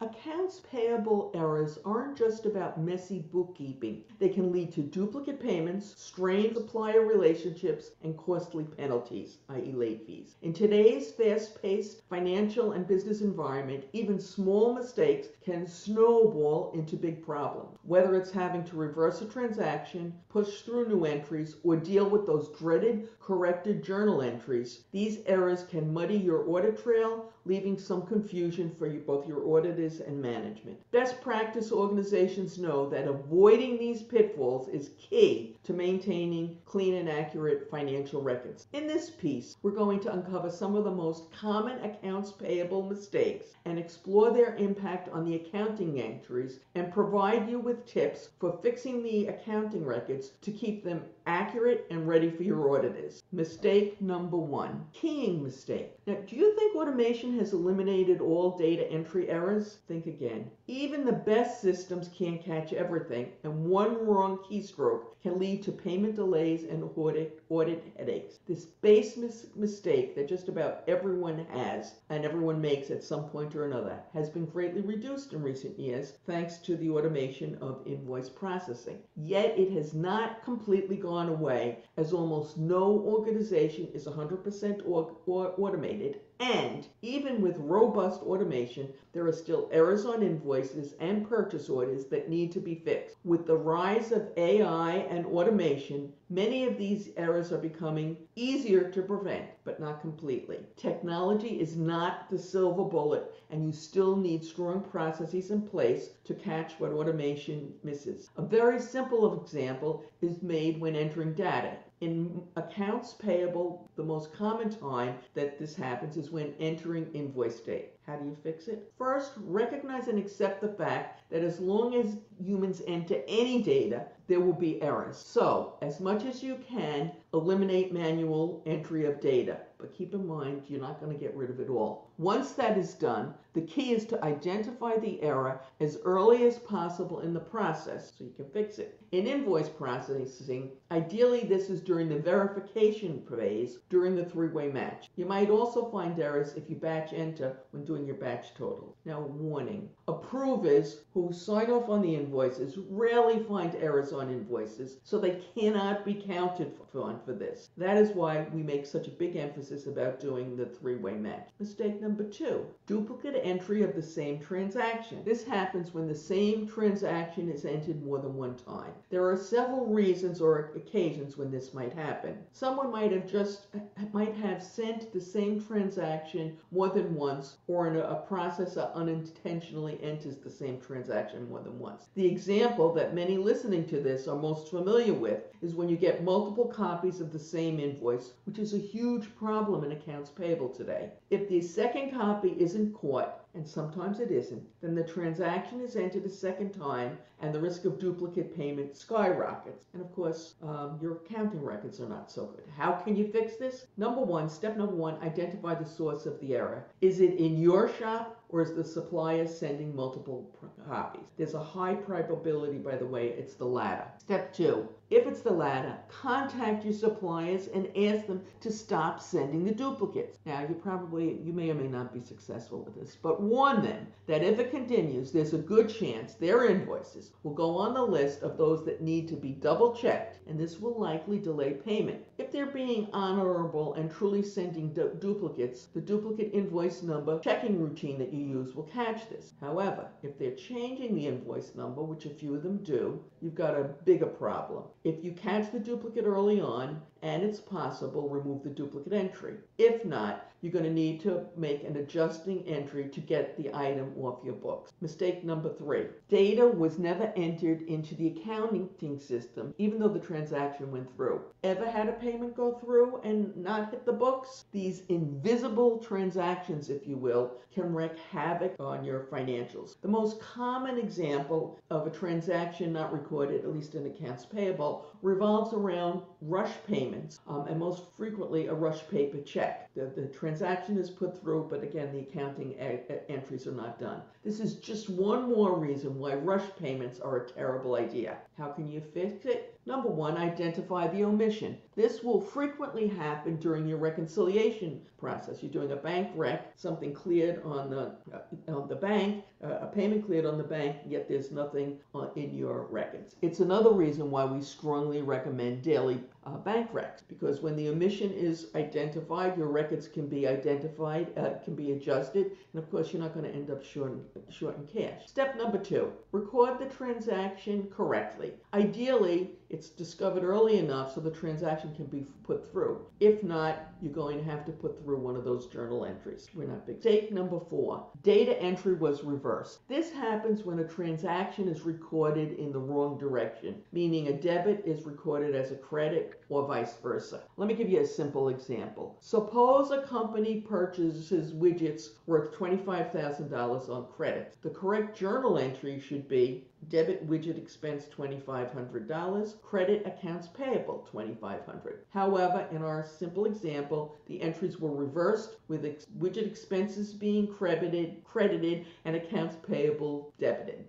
Accounts payable errors aren't just about messy bookkeeping. They can lead to duplicate payments, strained supplier relationships, and costly penalties, i.e. late fees. In today's fast-paced financial and business environment, even small mistakes can snowball into big problems, whether it's having to reverse a transaction, push through new entries, or deal with those dreaded corrected journal entries. These errors can muddy your audit trail, leaving some confusion for both your auditors and management. Best practice organizations know that avoiding these pitfalls is key to maintaining clean and accurate financial records. In this piece, we're going to uncover some of the most common accounts payable mistakes and explore their impact on the accounting entries and provide you with tips for fixing the accounting records to keep them accurate and ready for your auditors. Mistake number one, keying mistake. Now, do you think automation has eliminated all data entry errors? Think again. Even the best systems can't catch everything, and one wrong keystroke can lead to payment delays and audit headaches. This base mistake that just about everyone has and everyone makes at some point or another has been greatly reduced in recent years thanks to the automation of invoice processing. Yet it has not completely gone away, as almost no organization is 100% automated. And even with robust automation, there are still errors on invoices and purchase orders that need to be fixed. With the rise of AI and automation, many of these errors are becoming easier to prevent, but not completely. Technology is not the silver bullet, and you still need strong processes in place to catch what automation misses. A very simple example is made when entering data. In accounts payable, the most common time that this happens is when entering invoice date. How do you fix it? First, recognize and accept the fact that as long as humans enter any data, there will be errors. So, as much as you can, eliminate manual entry of data. But keep in mind, you're not going to get rid of it all. Once that is done, the key is to identify the error as early as possible in the process so you can fix it. In invoice processing, ideally this is during the verification phase during the three-way match. You might also find errors if you batch enter when doing your batch total. Now, warning. Approvers who sign off on the invoices rarely find errors on invoices, so they cannot be counted on for this. That is why we make such a big emphasis about doing the three-way match. Mistake number two, duplicate entry of the same transaction. This happens when the same transaction is entered more than one time. There are several reasons or occasions when this might happen. Someone might have sent the same transaction more than once, or a processor unintentionally enters the same transaction more than once. The example that many listening to this are most familiar with is when you get multiple copies of the same invoice, which is a huge problem in accounts payable today. If the second copy isn't caught, and sometimes it isn't, then the transaction is entered a second time and the risk of duplicate payment skyrockets. And of course, your accounting records are not so good. How can you fix this? Step number one, identify the source of the error. Is it in your shop, or is the supplier sending multiple copies? There's a high probability, by the way, it's the latter. Step two, if it's the latter, contact your suppliers and ask them to stop sending the duplicates. Now, you may or may not be successful with this, but warn them that if it continues, there's a good chance their invoices will go on the list of those that need to be double-checked, and this will likely delay payment. If they're being honorable and truly sending duplicates, the duplicate invoice number checking routine that you use will catch this. However, if they're changing the invoice number, which a few of them do, you've got a bigger problem. If you catch the duplicate early on, and it's possible, remove the duplicate entry. If not, you're going to need to make an adjusting entry to get the item off your books. Mistake number three. Data was never entered into the accounting system, even though the transaction went through. Ever had a payment go through and not hit the books? These invisible transactions, if you will, can wreak havoc on your financials. The most common example of a transaction not recorded, at least in accounts payable, revolves around rush payments, and most frequently a rush paper check. The transaction is put through, but again, the accounting entries are not done. This is just one more reason why rush payments are a terrible idea. How can you fix it? Number one, identify the omission. This will frequently happen during your reconciliation process. You're doing a bank rec, something cleared on the bank, a payment cleared on the bank, yet there's nothing in your records. It's another reason why we strongly recommend daily bank recs, because when the omission is identified, your records can be identified, can be adjusted, and of course you're not going to end up short in cash. Step number two, record the transaction correctly. Ideally, it's discovered early enough so the transaction can be put through. If not, you're going to have to put through one of those journal entries. We're not big. Mistake number four, data entry was reversed. This happens when a transaction is recorded in the wrong direction, meaning a debit is recorded as a credit or vice versa. Let me give you a simple example. Suppose a company purchases widgets worth $25,000 on credit. The correct journal entry should be debit widget expense $2,500, credit accounts payable $2,500. However, in our simple example, the entries were reversed, with widget expenses being credited and accounts payable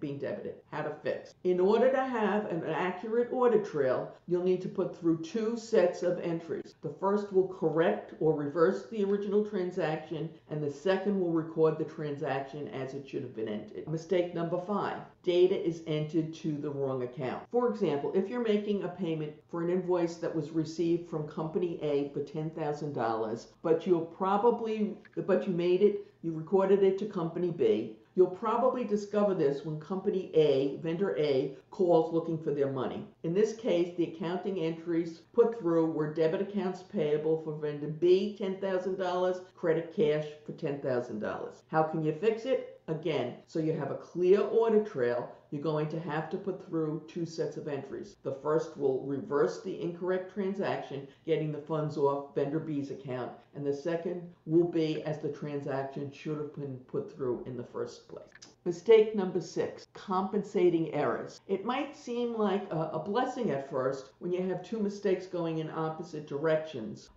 being debited. How to fix? In order to have an accurate audit trail, you'll need to put through two sets of entries. The first will correct or reverse the original transaction, and the second will record the transaction as it should have been entered. Mistake number five, data is entered to the wrong account. For example, if you're making a payment for an invoice that was received from company A for $10,000, you recorded it to company B, you'll probably discover this when company A, vendor A, calls looking for their money. In this case, the accounting entries put through were debit accounts payable for vendor B, $10,000, credit cash for $10,000. How can you fix it? Again, so you have a clear audit trail, you're going to have to put through two sets of entries. The first will reverse the incorrect transaction, getting the funds off vendor B's account, and the second will be as the transaction should have been put through in the first place. Mistake number six, compensating errors. It might seem like a blessing at first when you have two mistakes going in opposite directions,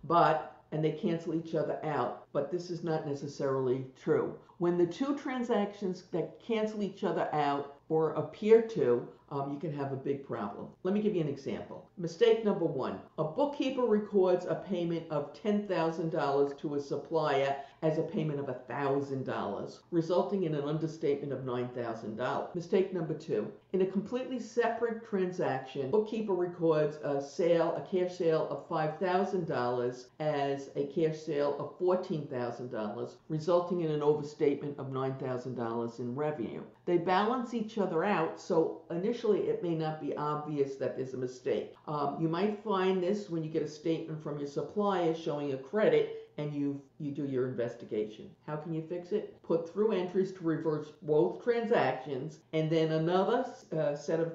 and they cancel each other out, but this is not necessarily true. When the two transactions that cancel each other out or appear to, you can have a big problem. Let me give you an example. Mistake number one, a bookkeeper records a payment of $10,000 to a supplier as a payment of $1,000, resulting in an understatement of $9,000. Mistake number two, in a completely separate transaction, bookkeeper records a cash sale of $5,000 as a cash sale of $14,000, resulting in an overstatement of $9,000 in revenue. They balance each other out, so initially it may not be obvious that there's a mistake. You might find this when you get a statement from your supplier showing a credit and you do your investigation. How can you fix it? Put through entries to reverse both transactions and then another set of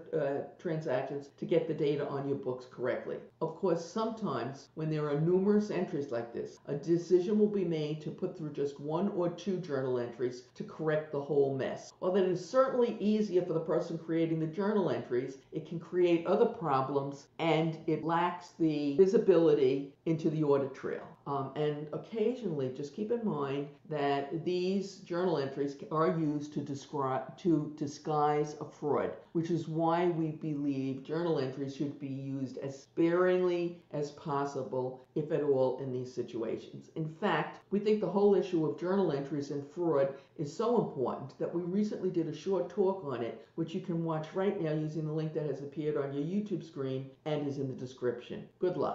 transactions to get the data on your books correctly. Of course, sometimes when there are numerous entries like this, a decision will be made to put through just one or two journal entries to correct the whole mess. While that is certainly easier for the person creating the journal entries, it can create other problems and it lacks the visibility into the audit trail. And occasionally, just keep in mind that these journal entries are used to disguise a fraud, which is why we believe journal entries should be used as sparingly as possible, if at all, in these situations. In fact, we think the whole issue of journal entries and fraud is so important that we recently did a short talk on it, which you can watch right now using the link that has appeared on your YouTube screen and is in the description. Good luck.